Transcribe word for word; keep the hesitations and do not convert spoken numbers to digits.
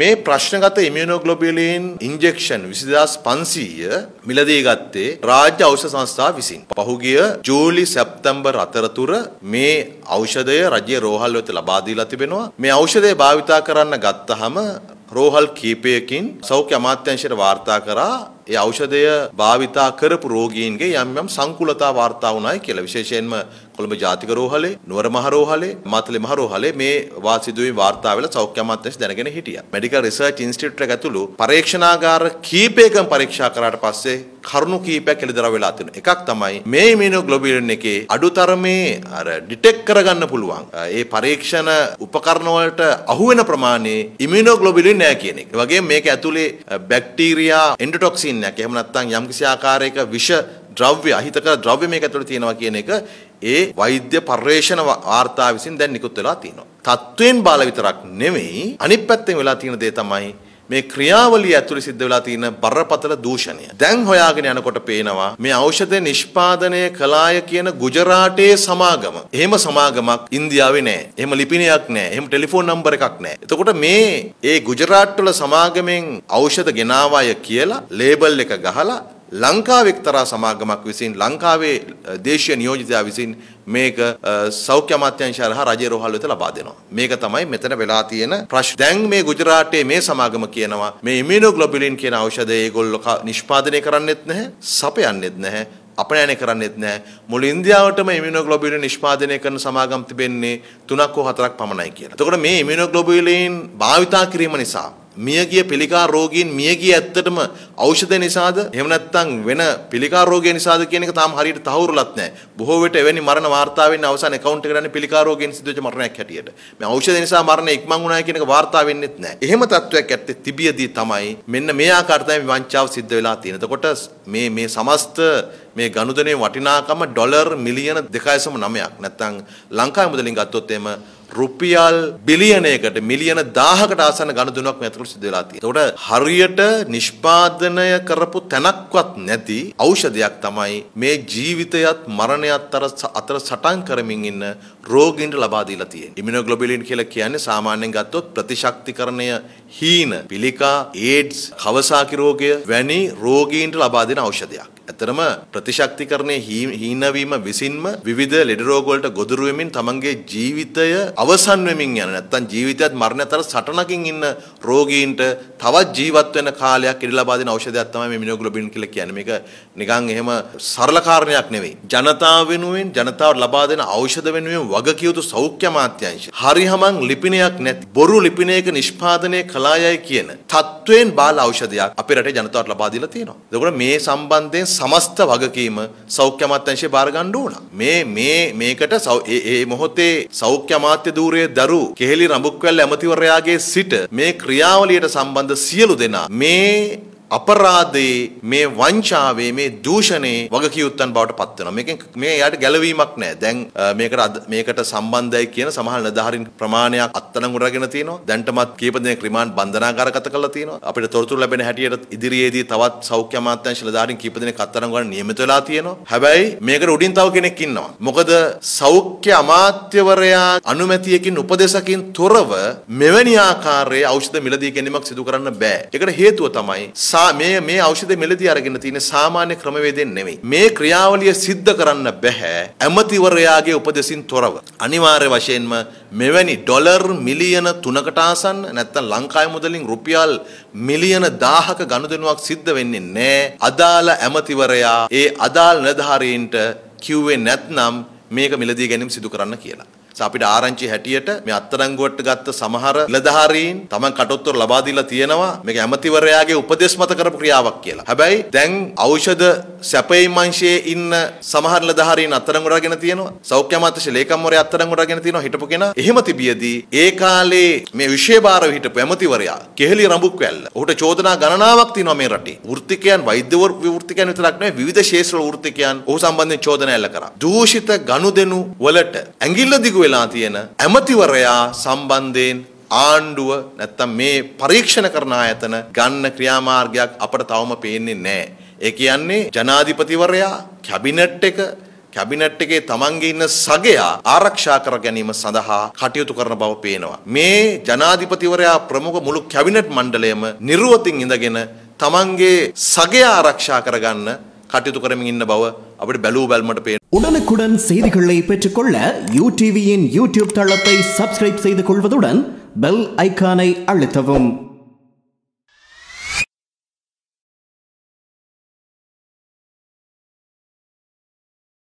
මේ ප්‍රශ්නගත ඉමුනෝග්ලොබියුලින් ඉන්ජෙක්ෂන් විසිදාස් පන්සීය මිලදී ගත්තේ රාජ්‍ය ඖෂධ සංස්ථාව විසින්. පහුගිය ජූලි සැප්තැම්බර් අතරතුර මේ ඖෂධය රජයේ රෝහල් වෙත ලබා දීලා තිබෙනවා. මේ ඖෂධය භාවිතා කරන්න ගත්තහම රෝහල් කීපයකින් සෞඛ්‍ය අමාත්‍යාංශයට වාර්තා කරා ඒ ඖෂධය භාවිතා කරපු රෝගීන්ගේ යම් යම් සංකූලතා වාර්තා වුණායි කියලා. විශේෂයෙන්ම කොළඹ ජාතික රෝහලේ, නුවර මහ රෝහලේ, මාතලේ මහ රෝහලේ මේ වාසිදුවේ වාර්තා වෙලා සෞඛ්‍ය අමාත්‍යාංශය දැනගෙන හිටියා. Medical Research Institute එක ඇතුළු පරීක්ෂණාගාර කීපයකම පරීක්ෂා කරාට පස්සේ කරුණු කීපයක් එළිදරව් වෙලා තිබුණා. එකක් තමයි මේ ඉමුනෝග්ලොබියුලින් එකේ අඩුතරමේ අර ඩිටෙක්ට් කරගන්න පුළුවන් ඒ පරීක්ෂණ උපකරණ වලට අහු වෙන ප්‍රමාණය ඉමුනෝග්ලොබියුලින් නැහැ කියන එක. ඒ වගේම මේක ඇතුලේ බැක්ටීරියා එන්ඩොටොක්සින් නැක එහෙම නැත්නම් යම් කිසි ආකාරයක විෂ ද්‍රව්‍ය අහිතක ද්‍රව්‍ය මේක ඇතුළේ තියෙනවා කියන එක ඒ වෛද්‍ය පර්යේෂණ වාර්තා විසින් දැන් නිකුත් වෙලා තියෙනවා. තත්ත්වයෙන් බාල විතරක් නෙමෙයි අනිත් පැත්තෙන් වෙලා තියෙන දේ තමයි මේ ක්‍රියාවලිය ඇතුළේ සිද්ධ වෙලා තියෙන බරපතල දූෂණය. දැන් හොයාගෙන යනකොට පේනවා මේ ඖෂධ නිෂ්පාදනය කලාය කියන ගුජරාටයේ සමාගම. එහෙම සමාගමක් ඉන්දියාවේ නැහැ. එහෙම ලිපිණයක් නැහැ. එහෙම ටෙලිෆෝන් නම්බර් එකක් නැහැ. එතකොට මේ ඒ ගුජරාට් වල සමාගමෙන් ඖෂධ ගෙනාවාය කියලා ලේබල් එක ගහලා ලංකාවේ එක්තරා සමාගමක් විසින් ලංකාවේ දේශීය නියෝජිතයා විසින් මේක සෞඛ්‍ය අමාත්‍යාංශය හරහා රජයේ රෝහල් වෙත ලබා දෙනවා. මේක තමයි මෙතන වෙලා තියෙන ප්‍රශ්න. දැන් මේ ගුජරාටයේ මේ සමාගම කියනවා මේ ඉමුනෝග්ලොබියුලින් කියන ඖෂධය ඒගොල්ලෝ නිෂ්පාදනය කරන්නෙත් නැහැ, සපයන්නෙත් නැහැ, අපනයනය කරන්නෙත් නැහැ. මුළු ඉන්දියාවටම ඉමුනෝග්ලොබියුලින් නිෂ්පාදනය කරන සමාගම් තිබෙන්නේ තුනක් හෝ හතරක් පමණයි කියලා. එතකොට මේ ඉමුනෝග්ලොබියුලින් භාවිතා කිරීම නිසා මියගිය පිළිකා රෝගීන් මියගිය ඇත්තටම ඖෂධ නිසාද එහෙම නැත්නම් වෙන පිළිකා රෝගය නිසාද කියන එක තාම හරියට තහවුරුලත් නැහැ. බොහෝ විට එවැනි මරණ වාර්තා වෙන්නේ අවසාන account එක ගන්න පිළිකා රෝගයෙන් සිදුවෙච්ච මරණයක් හැටියට. මේ ඖෂධ නිසා මරණ ඉක්මන් වුණා කියන එක වාර්තා වෙන්නෙත් නැහැ. එහෙම තත්වයක් ඇත්තේ තිබියදී තමයි මෙන්න මේ ආකාරයට තමයි වංචාව සිද්ධ වෙලා තියෙන්නේ. එතකොට මේ මේ සමස්ත මේ ගනුදෙනුවේ වටිනාකම ඩොලර් මිලියන දෙකයි දශම නවයක් නැත්නම් ලංකාවේ මුදලින් ගත්තොත් එම රුපියල් බිලියනයකට මිලියන දාහකට ආසන්න ගනුදෙනුවක් මේ අතර සිදු වෙලා තියෙනවා. ඒකට හරියට නිෂ්පාදනය කරපු තැනක්වත් නැති ඖෂධයක් තමයි මේ ජීවිතයත් මරණයත් අතර සටන් කරමින් ඉන්න රෝගීන්ට ලබා දීලා තියෙන්නේ. ඉමුනෝග්ලොබියුලින් කියලා කියන්නේ සාමාන්‍යයෙන් ගත්තොත් ප්‍රතිශක්තිකරණය හීන පිළිකා, ඒඩ්ස්, කවසාකි රෝගය වැනි රෝගීන්ට ලබා දෙන ඖෂධයක්. ඇතරම ප්‍රතිශක්තිකරණයේ හීනවීම විසින්ම විවිධ ලෙඩ රෝග වලට ගොදුරු වෙමින් තමන්ගේ ජීවිතය අවසන් වෙමින් යන නැත්නම් ජීවිතයත් මරණයත් අතර සටනකින් ඉන්න රෝගීන්ට තවත් ජීවත් වෙන කාලයක් ඉඩ ලබා දෙන ඖෂධයක් තමයි මේ ඉමුනෝග්ලොබියුලින් කියලා කියන්නේ. මේක නිකන් එහෙම සරල කාරණයක් නෙවෙයි. ජනතාව වෙනුවෙන් ජනතාවට ලබා දෙන ඖෂධ වෙනුවෙන් වගකිව යුතු සෞඛ්‍ය අමාත්‍යාංශය. හරිහමං ලිපිණයක් නැති බොරු ලිපිණයක නිෂ්පාදනය කළායයි කියන තත්ත්වයෙන් බාල ඖෂධයක් අපේ රටේ ජනතාවට ලබා දීලා තියෙනවා. ඒකෝර මේ සම්බන්ධයෙන් සමස්ත වගකීම සෞඛ්‍ය අමාත්‍යාංශය බාර ගන්න ඕන. මේ මේ මේකට ඒ මොහොතේ සෞඛ්‍ය අමාත්‍ය ධූරයේ දරු කෙහෙලි රඹුක්වැල්ල ඇමතිවරයාගේ සිට මේ ක්‍රියාවලියට සම්බන්ධ සියලු දෙනා මේ අපරාධයේ මේ වංචාවේ මේ දූෂණේ වගකියුත්තන් බවට පත් වෙනවා. මේකෙන් මේ යාට ගැලවීමක් නැහැ. දැන් මේකට මේකට සම්බන්ධයි කියන සමහර නිලධාරීන් ප්‍රමාණයක් අත්අඩංගුවට අරගෙන තිනවා. දැන්ටමත් කීප දෙනෙක් රිමාන්ඩ් බන්ධනාගාරගත කරලා තිනවා. අපිට තොරතුරු ලැබෙන හැටියට ඉදිරියේදී තවත් සෞඛ්‍ය අමාත්‍යාංශ නිලධාරීන් කීප දෙනෙක් අත්අඩංගුවට නියමිත වෙලා තිනවා. හැබැයි මේකට උඩින් තව කෙනෙක් ඉන්නවා. මොකද සෞඛ්‍ය අමාත්‍යවරයා අනුමැතියකින් උපදේශකින් තොරව මෙවැනි ආකාරයේ ඖෂධ මිලදී ගැනීමක් සිදු කරන්න බෑ. ඒකට හේතුව තමයි මේ මේ ඖෂධ මිලදී අරගෙන තියෙන සාමාන්‍ය ක්‍රමවේදයෙන් නෙමෙයි. මේ ක්‍රියාවලිය සිද්ධ කරන්න බෑ ඇමතිවරයාගේ උපදෙසින් තොරව. අනිවාර්ය වශයෙන්ම මෙවැනි ඩොලර් මිලියන තුනකට ආසන්න නැත්නම් ලංකාවේ මුදලින් රුපියල් මිලියන දහහක ගනුදෙනුවක් සිද්ධ වෙන්නේ නැහැ. අදාළ ඇමතිවරයා ඒ අදාළ නිලධාරීන්ට කිව්වේ නැත්නම් මේක මිලදී ගැනීම සිදු කරන්න කියලා. අපිට ආරංචි හැටියට මේ අත්අඩංගුවට ගත්ත සමහර නිලධාරීන් තමන් කටවත්තර ලබා දීලා තියෙනවා මේක ඇමතිවරයාගේ උපදේශ මත කරපු ක්‍රියාවක් කියලා. හැබැයි දැන් ඖෂධ සැපයීම් අංශයේ ඉන්න සමහර නිලධාරීන් අත්අඩංගුවට අරගෙන තියෙනවා. සෞඛ්‍ය අමාත්‍යංශ ලේකම්වරයා අත්අඩංගුවට අරගෙන තියෙනවා හිටපු කෙනා. එහෙම තිබියදී ඒ කාලේ මේ විශේෂභාරව හිටපු ඇමතිවරයා කෙහෙලි රඹුක්වැල්ල. ඔහුට චෝදනා ගණනාවක් තියෙනවා මේ රටේ. වෘත්තිකයන් වෛද්‍යවරු වෘත්තිකයන් විතරක් නෙවෙයි විවිධ ශාස්ත්‍ර වෘත්තිකයන් ඔහු සම්බන්ධයෙන් චෝදනා එල්ල කරා. දූෂිත ගනුදෙනු වලට ඇඟිල්ල දිගු වෙලා තියෙන ඇමතිවරයා සම්බන්ධයෙන් ආණ්ඩුව නැත්තම් මේ පරීක්ෂණ කරන ආයතන ගන්න ක්‍රියාමාර්ගයක් අපට තවම පේන්නේ නැහැ. ඒ කියන්නේ ජනාධිපතිවරයා කැබිනට් එක කැබිනට් එකේ තමන්ගේ ඉන්න සගයා ආරක්ෂා කර ගැනීම සඳහා කටයුතු කරන බව පේනවා. මේ ජනාධිපතිවරයා ප්‍රමුඛ මුළු කැබිනට් මණ්ඩලයම නිර්වතින් ඉඳගෙන තමන්ගේ සගයා ආරක්ෂා කරගන්න කටයුතු කරමින් ඉන්න බව අපිට බැලූ බැලමට පේනවා. உடனுக்குடன் செய்திகளை பெற்றுக்கொள்ள யூடிவியின் YouTube தளத்தை subscribe செய்து கொள்வதுடன் bell icon-ஐ அழுத்தவும்.